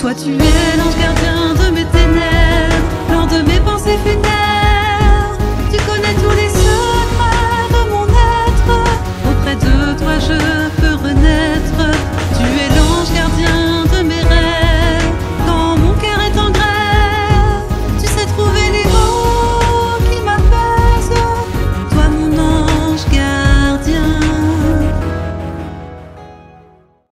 Toi tu es l'ange gardien de mes ténèbres, l'ange de mes pensées funèbres.